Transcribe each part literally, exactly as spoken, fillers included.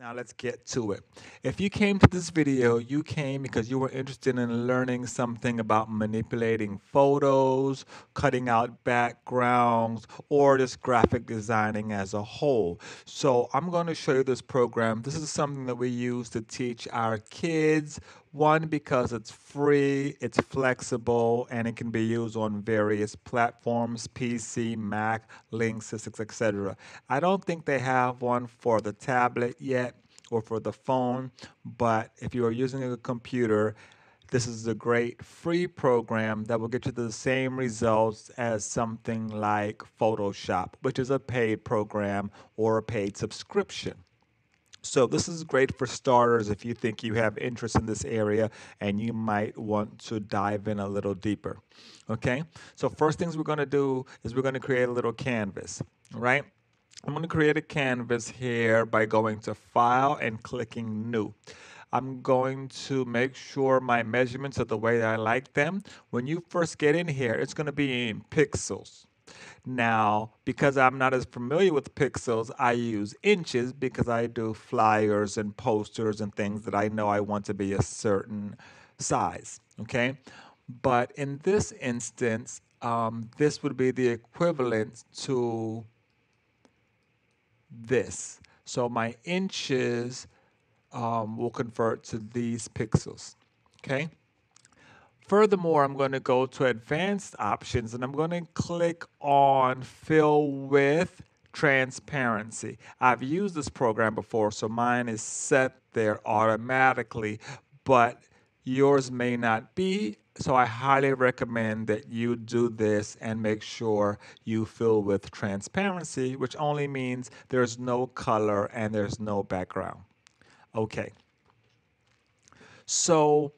Now let's get to it. If you came to this video, you came because you were interested in learning something about manipulating photos, cutting out backgrounds, or just graphic designing as a whole. So I'm going to show you this program. This is something that we use to teach our kids. One, because it's free, it's flexible, and it can be used on various platforms, P C, Mac, Linksys, et cetera. I don't think they have one for the tablet yet or for the phone, but if you are using a computer, this is a great free program that will get you the same results as something like Photoshop, which is a paid program or a paid subscription. So this is great for starters if you think you have interest in this area and you might want to dive in a little deeper, okay? So first things we're going to do is we're going to create a little canvas, all right? I'm going to create a canvas here by going to File and clicking New. I'm going to make sure my measurements are the way that I like them. When you first get in here, it's going to be in pixels. Now, because I'm not as familiar with pixels, I use inches because I do flyers and posters and things that I know I want to be a certain size, okay? But in this instance, um, this would be the equivalent to this. So my inches um, will convert to these pixels, okay? Furthermore, I'm going to go to Advanced Options, and I'm going to click on Fill with Transparency. I've used this program before, so mine is set there automatically, but yours may not be, so I highly recommend that you do this and make sure you fill with transparency, which only means there's no color and there's no background. Okay. So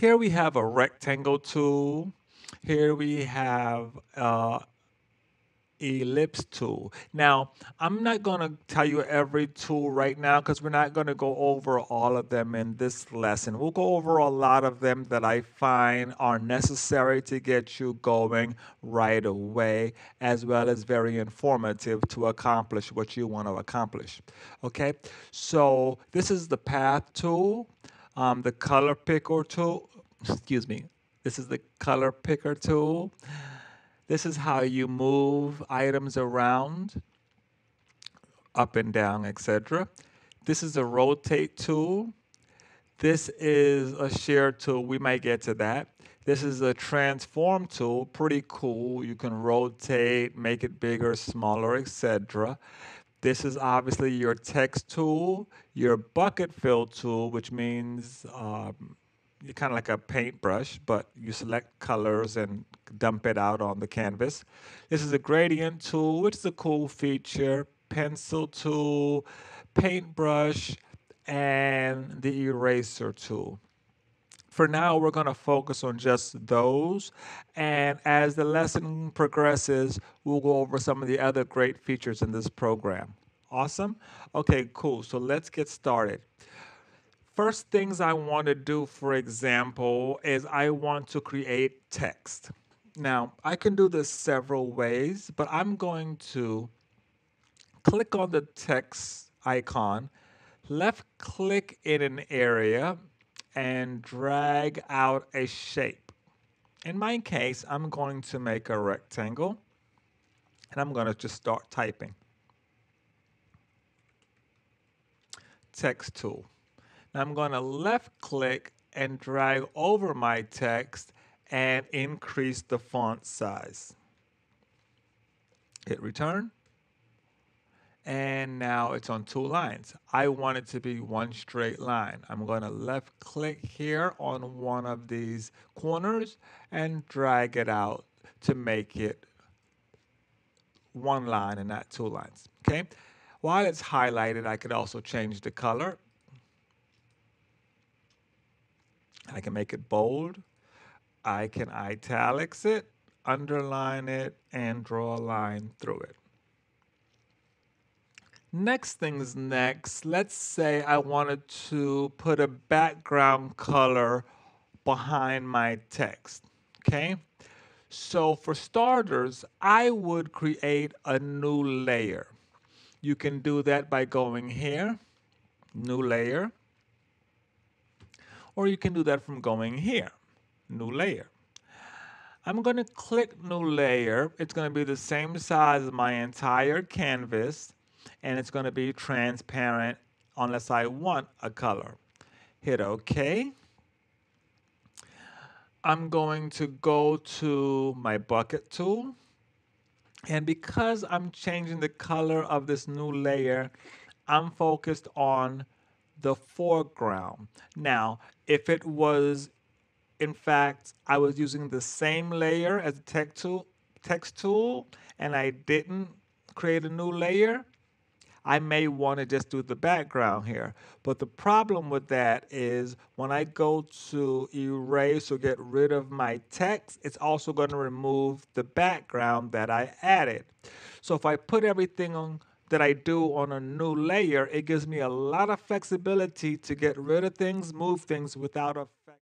here we have a rectangle tool. Here we have uh, ellipse tool. Now, I'm not going to tell you every tool right now because we're not going to go over all of them in this lesson. We'll go over a lot of them that I find are necessary to get you going right away, as well as very informative to accomplish what you want to accomplish. Okay, so this is the path tool. Um, the color picker tool, excuse me, this is the color picker tool. This is how you move items around, up and down, et cetera. This is a rotate tool. This is a shear tool. We might get to that. This is a transform tool, pretty cool. You can rotate, make it bigger, smaller, et cetera. This is obviously your text tool, your bucket fill tool, which means um, you're kind of like a paintbrush, but you select colors and dump it out on the canvas. This is a gradient tool, which is a cool feature, pencil tool, paintbrush, and the eraser tool. For now, we're going to focus on just those, and as the lesson progresses, we'll go over some of the other great features in this program. Awesome? Okay, cool. So let's get started. First things I want to do, for example, is I want to create text. Now, I can do this several ways, but I'm going to click on the text icon, left-click in an area, and drag out a shape. In my case, I'm going to make a rectangle, and I'm going to just start typing. Text tool. Now I'm going to left-click and drag over my text and increase the font size. Hit return. And now it's on two lines. I want it to be one straight line. I'm going to left click here on one of these corners and drag it out to make it one line and not two lines. Okay. While it's highlighted, I could also change the color. I can make it bold. I can italics it, underline it, and draw a line through it. Next things next, let's say I wanted to put a background color behind my text, okay? So for starters, I would create a new layer. You can do that by going here new layer, or you can do that from going here, new layer. I'm going to click new layer. It's going to be the same size as my entire canvas, and it's going to be transparent unless I want a color. Hit OK. I'm going to go to my bucket tool, and because I'm changing the color of this new layer, I'm focused on the foreground. Now, if it was, in fact, I was using the same layer as the text tool, text tool, and I didn't create a new layer, I may want to just do the background here. But the problem with that is when I go to erase or get rid of my text, it's also going to remove the background that I added. So if I put everything on that I do on a new layer, it gives me a lot of flexibility to get rid of things, move things without a